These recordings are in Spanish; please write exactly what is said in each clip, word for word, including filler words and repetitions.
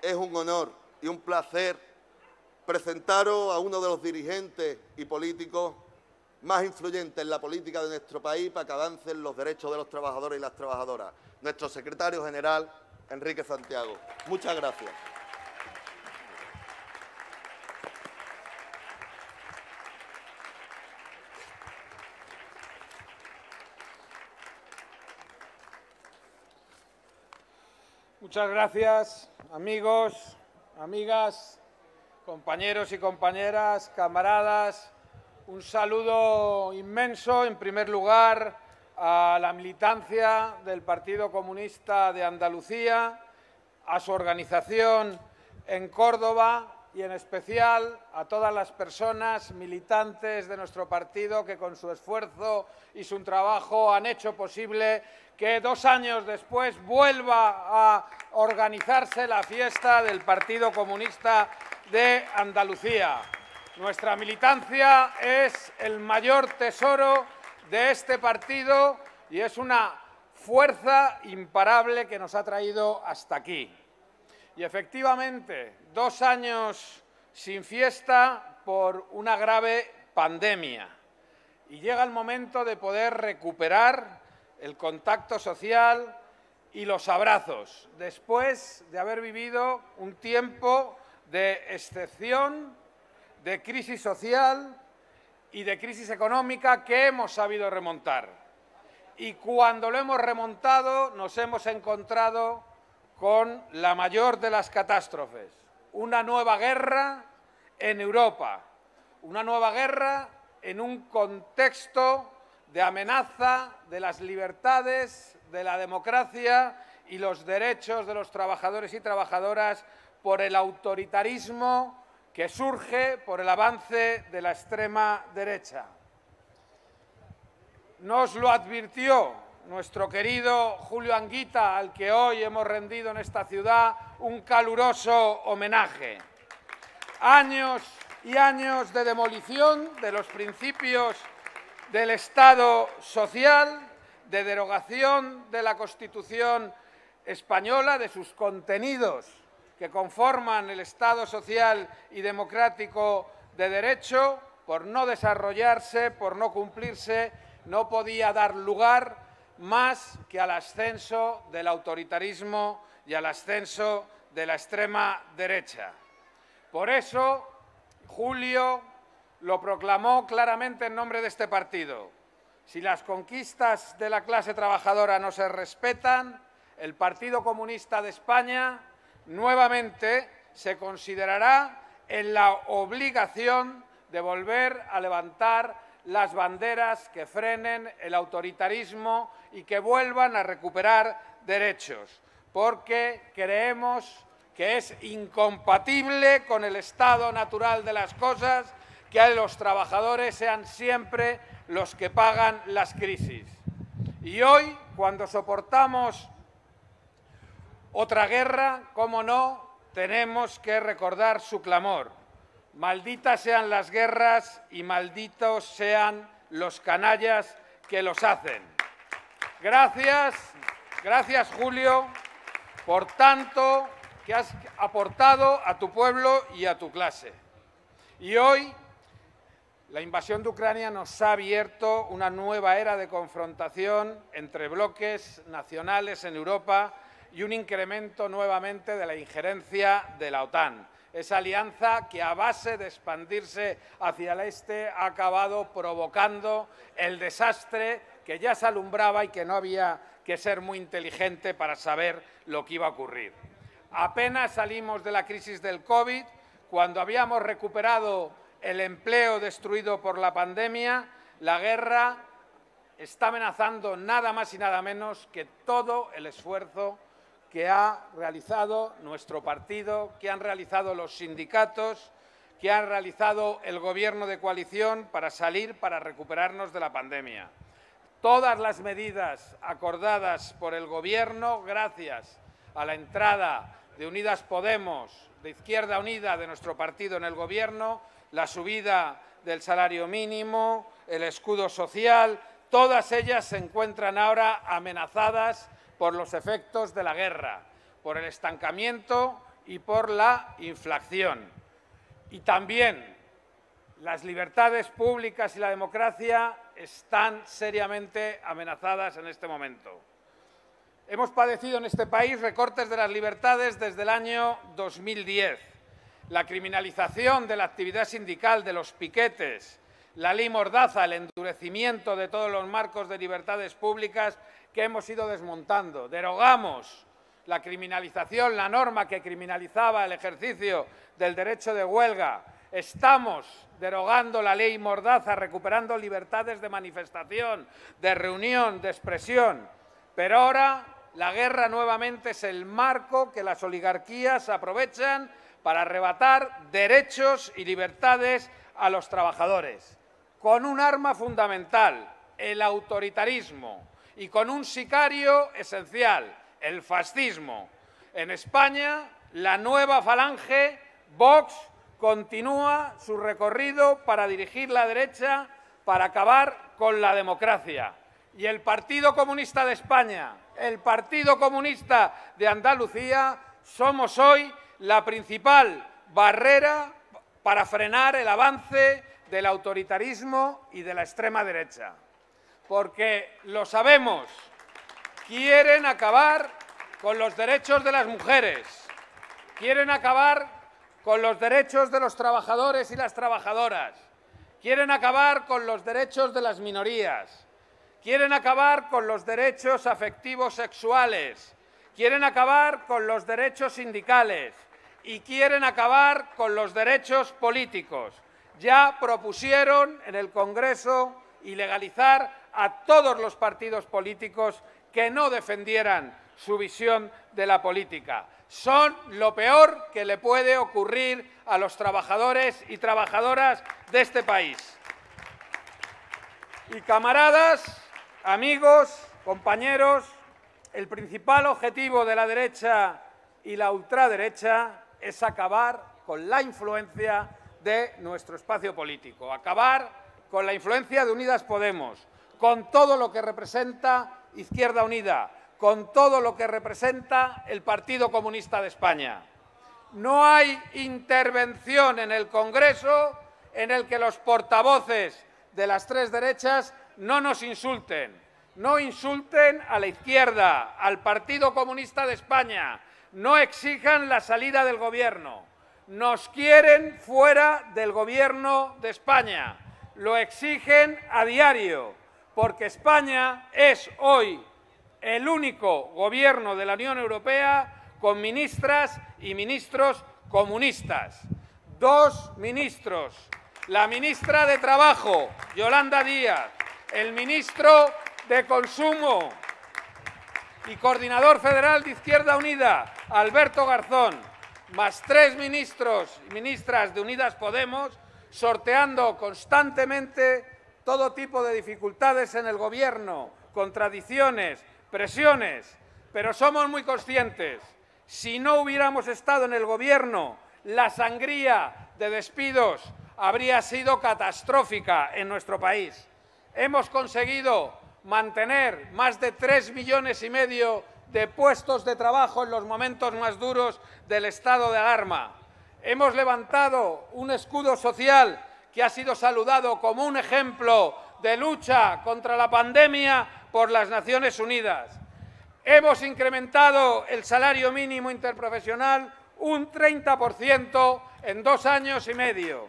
Es un honor y un placer presentaros a uno de los dirigentes y políticos más influyentes en la política de nuestro país para que avancen los derechos de los trabajadores y las trabajadoras, nuestro secretario general, Enrique Santiago. Muchas gracias. Muchas gracias, amigos, amigas, compañeros y compañeras, camaradas. Un saludo inmenso, en primer lugar, a la militancia del Partido Comunista de Andalucía, a su organización en Córdoba y, en especial, a todas las personas militantes de nuestro partido que, con su esfuerzo y su trabajo, han hecho posible que dos años después vuelva a organizarse la fiesta del Partido Comunista de Andalucía. Nuestra militancia es el mayor tesoro de este partido y es una fuerza imparable que nos ha traído hasta aquí. Y efectivamente, dos años sin fiesta por una grave pandemia. Y llega el momento de poder recuperar el contacto social y los abrazos, después de haber vivido un tiempo de excepción, de crisis social y de crisis económica que hemos sabido remontar. Y cuando lo hemos remontado nos hemos encontrado con la mayor de las catástrofes, una nueva guerra en Europa, una nueva guerra en un contexto de amenaza de las libertades, de la democracia y los derechos de los trabajadores y trabajadoras por el autoritarismo que surge por el avance de la extrema derecha. Nos lo advirtió nuestro querido Julio Anguita, al que hoy hemos rendido en esta ciudad un caluroso homenaje. Años y años de demolición de los principios del Estado social, de derogación de la Constitución española, de sus contenidos que conforman el Estado social y democrático de derecho, por no desarrollarse, por no cumplirse, no podía dar lugar más que al ascenso del autoritarismo y al ascenso de la extrema derecha. Por eso, Julio lo proclamó claramente en nombre de este partido. Si las conquistas de la clase trabajadora no se respetan, el Partido Comunista de España nuevamente se considerará en la obligación de volver a levantar las banderas que frenen el autoritarismo y que vuelvan a recuperar derechos, porque creemos que es incompatible con el estado natural de las cosas que los trabajadores sean siempre los que pagan las crisis. Y hoy, cuando soportamos otra guerra, cómo no, tenemos que recordar su clamor. Malditas sean las guerras y malditos sean los canallas que los hacen. Gracias, gracias Julio, por tanto que has aportado a tu pueblo y a tu clase. Y hoy la invasión de Ucrania nos ha abierto una nueva era de confrontación entre bloques nacionales en Europa y un incremento nuevamente de la injerencia de la OTAN. Esa alianza que, a base de expandirse hacia el este, ha acabado provocando el desastre que ya se alumbraba y que no había que ser muy inteligente para saber lo que iba a ocurrir. Apenas salimos de la crisis del COVID, cuando habíamos recuperado el empleo destruido por la pandemia, la guerra está amenazando nada más y nada menos que todo el esfuerzo que ha realizado nuestro partido, que han realizado los sindicatos, que han realizado el gobierno de coalición para salir, para recuperarnos de la pandemia. Todas las medidas acordadas por el gobierno, gracias a la entrada de Unidas Podemos, de Izquierda Unida, de nuestro partido en el gobierno, la subida del salario mínimo, el escudo social, todas ellas se encuentran ahora amenazadas por los efectos de la guerra, por el estancamiento y por la inflación. Y también las libertades públicas y la democracia están seriamente amenazadas en este momento. Hemos padecido en este país recortes de las libertades desde el año dos mil diez, la criminalización de la actividad sindical, de los piquetes, la ley Mordaza, el endurecimiento de todos los marcos de libertades públicas que hemos ido desmontando. Derogamos la criminalización, la norma que criminalizaba el ejercicio del derecho de huelga. Estamos derogando la ley Mordaza, recuperando libertades de manifestación, de reunión, de expresión. Pero ahora la guerra nuevamente es el marco que las oligarquías aprovechan para arrebatar derechos y libertades a los trabajadores, con un arma fundamental, el autoritarismo, y con un sicario esencial, el fascismo. En España, la nueva falange, Vox, continúa su recorrido para dirigir la derecha, para acabar con la democracia. Y el Partido Comunista de España, el Partido Comunista de Andalucía, somos hoy la principal barrera para frenar el avance del autoritarismo y de la extrema derecha. Porque, lo sabemos, quieren acabar con los derechos de las mujeres, quieren acabar con los derechos de los trabajadores y las trabajadoras, quieren acabar con los derechos de las minorías. Quieren acabar con los derechos afectivos sexuales, quieren acabar con los derechos sindicales y quieren acabar con los derechos políticos. Ya propusieron en el Congreso ilegalizar a todos los partidos políticos que no defendieran su visión de la política. Son lo peor que le puede ocurrir a los trabajadores y trabajadoras de este país. Y camaradas, amigos, compañeros, el principal objetivo de la derecha y la ultraderecha es acabar con la influencia de nuestro espacio político, acabar con la influencia de Unidas Podemos, con todo lo que representa Izquierda Unida, con todo lo que representa el Partido Comunista de España. No hay intervención en el Congreso en el que los portavoces de las tres derechas no nos insulten, no insulten a la izquierda, al Partido Comunista de España, no exijan la salida del Gobierno, nos quieren fuera del Gobierno de España, lo exigen a diario, porque España es hoy el único Gobierno de la Unión Europea con ministras y ministros comunistas, dos ministros. La ministra de Trabajo, Yolanda Díaz, el ministro de Consumo y coordinador federal de Izquierda Unida, Alberto Garzón, más tres ministros y ministras de Unidas Podemos, sorteando constantemente todo tipo de dificultades en el Gobierno, contradicciones, presiones. Pero somos muy conscientes, si no hubiéramos estado en el Gobierno, la sangría de despidos habría sido catastrófica en nuestro país. Hemos conseguido mantener más de tres millones y medio de puestos de trabajo en los momentos más duros del estado de alarma. Hemos levantado un escudo social que ha sido saludado como un ejemplo de lucha contra la pandemia por las Naciones Unidas. Hemos incrementado el salario mínimo interprofesional un treinta por ciento en dos años y medio.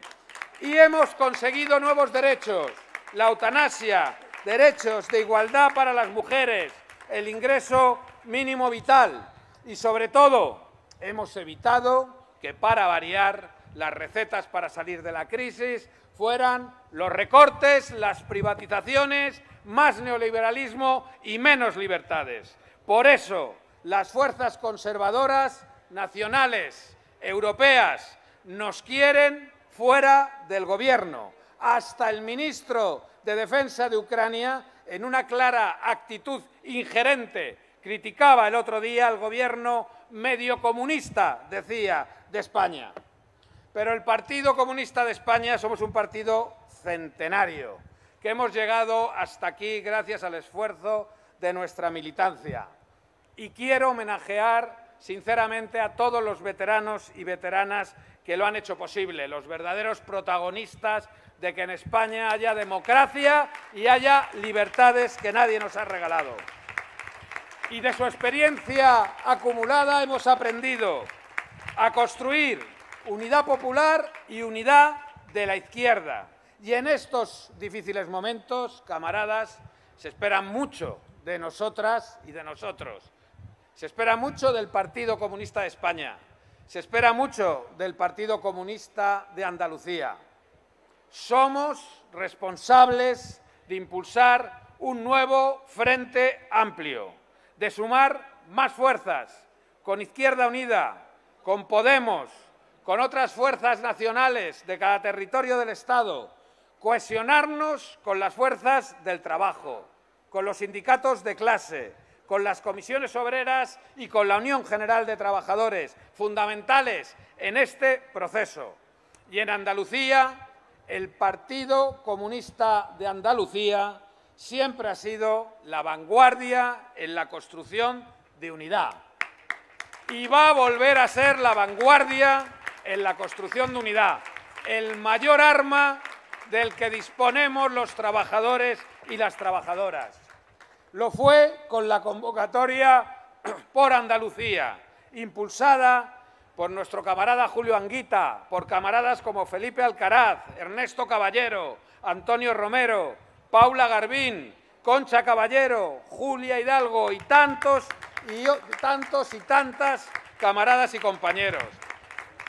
Y hemos conseguido nuevos derechos, la eutanasia, derechos de igualdad para las mujeres, el ingreso mínimo vital y, sobre todo, hemos evitado que, para variar, las recetas para salir de la crisis fueran los recortes, las privatizaciones, más neoliberalismo y menos libertades. Por eso, las fuerzas conservadoras nacionales, europeas, nos quieren fuera del Gobierno. Hasta el ministro de Defensa de Ucrania, en una clara actitud ingerente, criticaba el otro día al Gobierno medio comunista, decía, de España. Pero el Partido Comunista de España somos un partido centenario, que hemos llegado hasta aquí gracias al esfuerzo de nuestra militancia. Y quiero homenajear sinceramente a todos los veteranos y veteranas que lo han hecho posible, los verdaderos protagonistas de que en España haya democracia y haya libertades que nadie nos ha regalado. Y de su experiencia acumulada hemos aprendido a construir unidad popular y unidad de la izquierda. Y en estos difíciles momentos, camaradas, se espera mucho de nosotras y de nosotros. Se espera mucho del Partido Comunista de España. Se espera mucho del Partido Comunista de Andalucía. Somos responsables de impulsar un nuevo frente amplio, de sumar más fuerzas, con Izquierda Unida, con Podemos, con otras fuerzas nacionales de cada territorio del Estado, cohesionarnos con las fuerzas del trabajo, con los sindicatos de clase, con las comisiones obreras y con la Unión General de Trabajadores, fundamentales en este proceso. Y en Andalucía, el Partido Comunista de Andalucía siempre ha sido la vanguardia en la construcción de unidad. Y va a volver a ser la vanguardia en la construcción de unidad, el mayor arma del que disponemos los trabajadores y las trabajadoras. Lo fue con la convocatoria por Andalucía, impulsada por nuestro camarada Julio Anguita, por camaradas como Felipe Alcaraz, Ernesto Caballero, Antonio Romero, Paula Garbín, Concha Caballero, Julia Hidalgo y tantos y tantos y tantas camaradas y compañeros.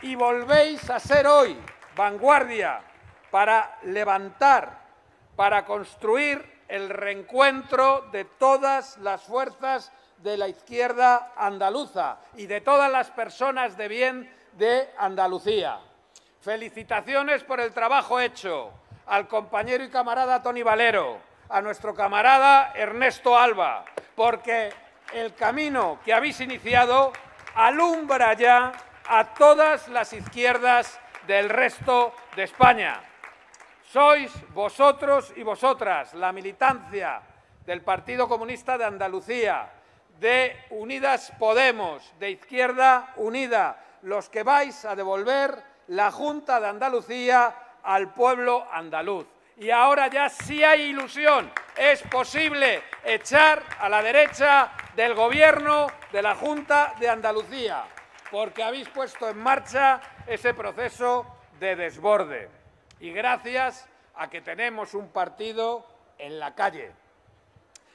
Y volvéis a ser hoy vanguardia para levantar, para construir el reencuentro de todas las fuerzas de la izquierda andaluza y de todas las personas de bien de Andalucía. Felicitaciones por el trabajo hecho al compañero y camarada Tony Valero, a nuestro camarada Ernesto Alba, porque el camino que habéis iniciado alumbra ya a todas las izquierdas del resto de España. Sois vosotros y vosotras, la militancia del Partido Comunista de Andalucía, de Unidas Podemos, de Izquierda Unida, los que vais a devolver la Junta de Andalucía al pueblo andaluz. Y ahora ya sí hay ilusión, es posible echar a la derecha del Gobierno de la Junta de Andalucía, porque habéis puesto en marcha ese proceso de desborde. Y gracias a que tenemos un partido en la calle,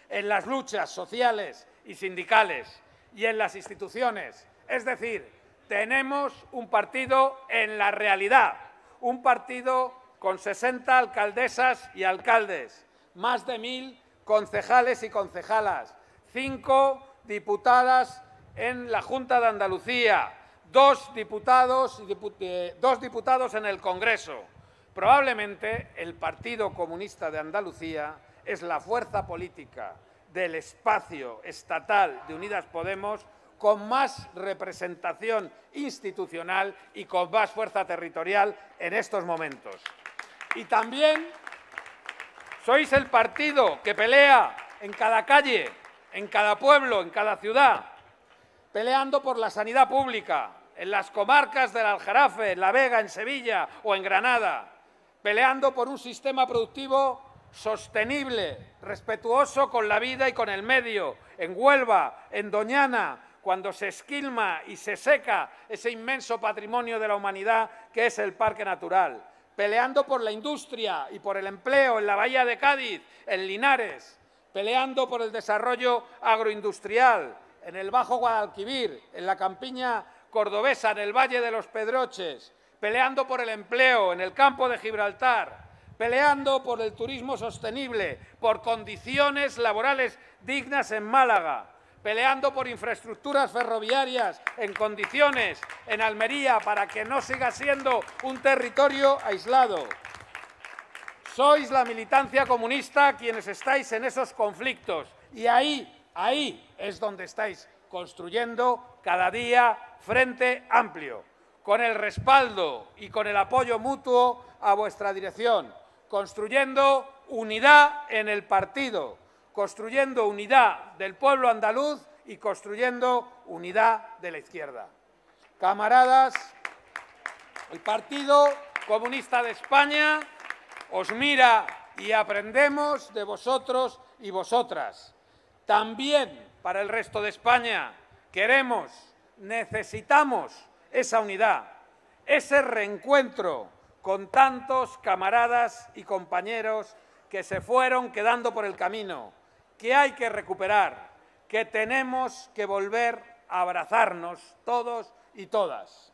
en las luchas sociales y sindicales y en las instituciones. Es decir, tenemos un partido en la realidad, un partido con sesenta alcaldesas y alcaldes, más de mil concejales y concejalas, cinco diputadas en la Junta de Andalucía, dos diputados, dos diputados en el Congreso. Probablemente el Partido Comunista de Andalucía es la fuerza política del espacio estatal de Unidas Podemos con más representación institucional y con más fuerza territorial en estos momentos. Y también sois el partido que pelea en cada calle, en cada pueblo, en cada ciudad, peleando por la sanidad pública, en las comarcas del Aljarafe, en La Vega, en Sevilla o en Granada, peleando por un sistema productivo sostenible, respetuoso con la vida y con el medio, en Huelva, en Doñana, cuando se esquilma y se seca ese inmenso patrimonio de la humanidad que es el Parque Natural, peleando por la industria y por el empleo en la Bahía de Cádiz, en Linares, peleando por el desarrollo agroindustrial, en el Bajo Guadalquivir, en la campiña cordobesa, en el Valle de los Pedroches, peleando por el empleo en el campo de Gibraltar, peleando por el turismo sostenible, por condiciones laborales dignas en Málaga, peleando por infraestructuras ferroviarias en condiciones en Almería para que no siga siendo un territorio aislado. Sois la militancia comunista quienes estáis en esos conflictos y ahí, ahí es donde estáis construyendo cada día frente amplio, con el respaldo y con el apoyo mutuo a vuestra dirección, construyendo unidad en el partido, construyendo unidad del pueblo andaluz y construyendo unidad de la izquierda. Camaradas, el Partido Comunista de España os mira y aprendemos de vosotros y vosotras. También para el resto de España queremos, necesitamos esa unidad, ese reencuentro con tantos camaradas y compañeros que se fueron quedando por el camino, que hay que recuperar, que tenemos que volver a abrazarnos todos y todas.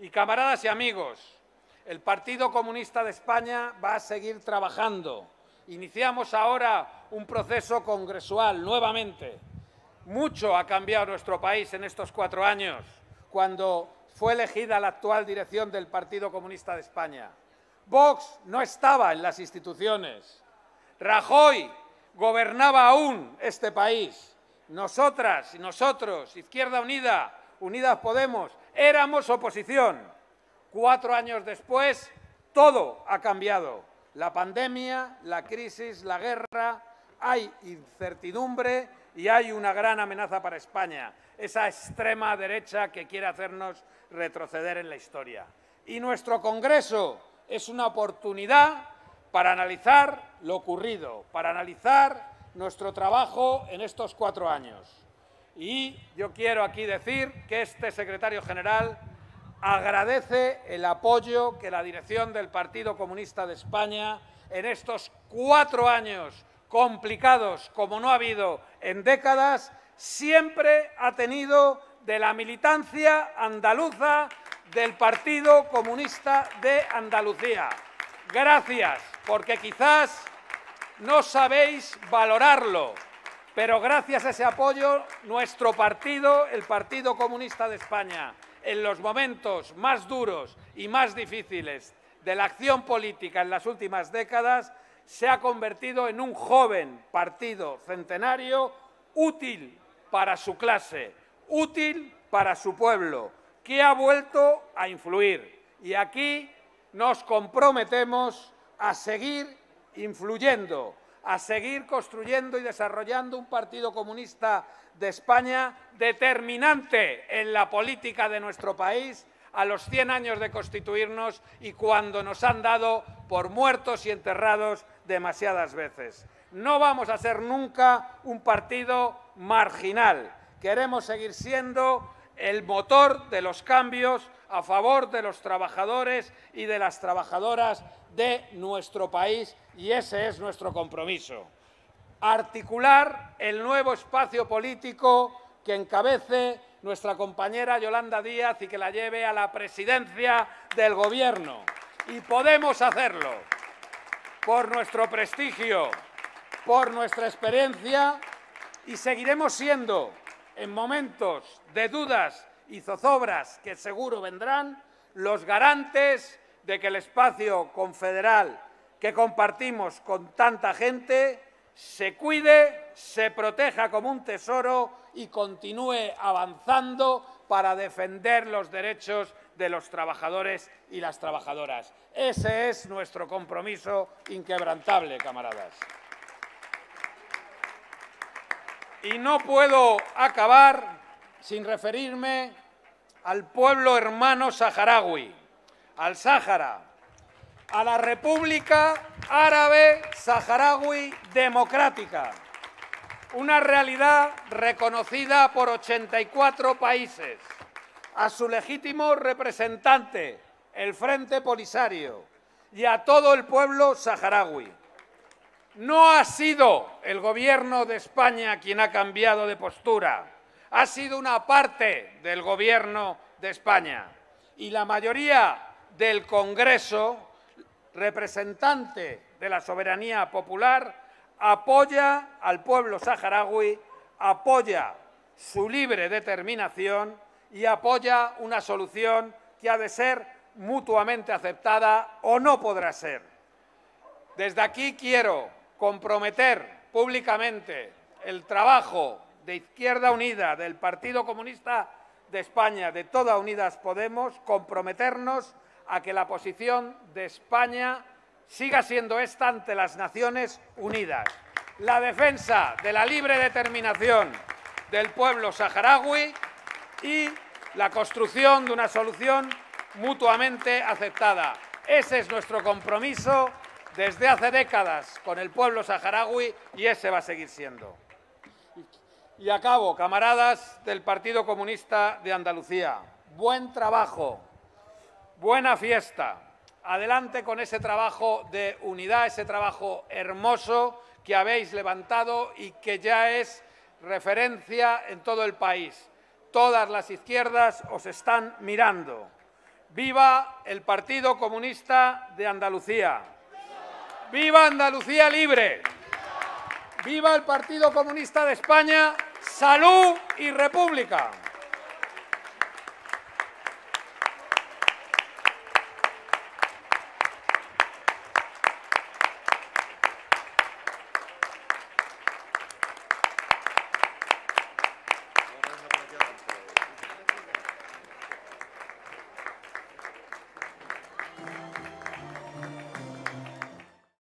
Y camaradas y amigos, el Partido Comunista de España va a seguir trabajando. Iniciamos ahora un proceso congresual nuevamente. Mucho ha cambiado nuestro país en estos cuatro años, cuando fue elegida la actual dirección del Partido Comunista de España. Vox no estaba en las instituciones. Rajoy gobernaba aún este país. Nosotras y nosotros, Izquierda Unida, Unidas Podemos, éramos oposición. Cuatro años después, todo ha cambiado. La pandemia, la crisis, la guerra, hay incertidumbre y hay una gran amenaza para España, esa extrema derecha que quiere hacernos retroceder en la historia. Y nuestro Congreso es una oportunidad para analizar lo ocurrido, para analizar nuestro trabajo en estos cuatro años. Y yo quiero aquí decir que este secretario general agradece el apoyo que la dirección del Partido Comunista de España en estos cuatro años complicados, como no ha habido en décadas, siempre ha tenido de la militancia andaluza del Partido Comunista de Andalucía. Gracias, porque quizás no sabéis valorarlo, pero gracias a ese apoyo nuestro partido, el Partido Comunista de España, en los momentos más duros y más difíciles de la acción política en las últimas décadas, se ha convertido en un joven partido centenario útil para su clase, útil para su pueblo, que ha vuelto a influir. Y aquí nos comprometemos a seguir influyendo, a seguir construyendo y desarrollando un Partido Comunista de España determinante en la política de nuestro país a los cien años de constituirnos y cuando nos han dado por muertos y enterrados demasiadas veces. No vamos a ser nunca un partido marginal. Queremos seguir siendo el motor de los cambios a favor de los trabajadores y de las trabajadoras de nuestro país, y ese es nuestro compromiso. Articular el nuevo espacio político que encabece nuestra compañera Yolanda Díaz y que la lleve a la presidencia del Gobierno. Y podemos hacerlo por nuestro prestigio, por nuestra experiencia, y seguiremos siendo, en momentos de dudas y zozobras que seguro vendrán, los garantes de que el espacio confederal que compartimos con tanta gente se cuide, se proteja como un tesoro y continúe avanzando para defender los derechos de los trabajadores y las trabajadoras. Ese es nuestro compromiso inquebrantable, camaradas. Y no puedo acabar sin referirme al pueblo hermano saharaui, al Sáhara, a la República Árabe Saharaui Democrática, una realidad reconocida por ochenta y cuatro países, a su legítimo representante, el Frente Polisario, y a todo el pueblo saharaui. No ha sido el Gobierno de España quien ha cambiado de postura, ha sido una parte del Gobierno de España y la mayoría del Congreso, representante de la soberanía popular, apoya al pueblo saharaui, apoya su libre determinación y apoya una solución que ha de ser mutuamente aceptada o no podrá ser. Desde aquí quiero comprometer públicamente el trabajo de Izquierda Unida, del Partido Comunista de España, de toda Unidas Podemos, comprometernos a que la posición de España siga siendo esta ante las Naciones Unidas. La defensa de la libre determinación, del pueblo saharaui y la construcción de una solución mutuamente aceptada. Ese es nuestro compromiso desde hace décadas con el pueblo saharaui y ese va a seguir siendo. Y acabo, camaradas del Partido Comunista de Andalucía. Buen trabajo, buena fiesta. Adelante con ese trabajo de unidad, ese trabajo hermoso que habéis levantado y que ya es referencia en todo el país. Todas las izquierdas os están mirando. ¡Viva el Partido Comunista de Andalucía! ¡Viva Andalucía Libre! ¡Viva el Partido Comunista de España! ¡Salud y República!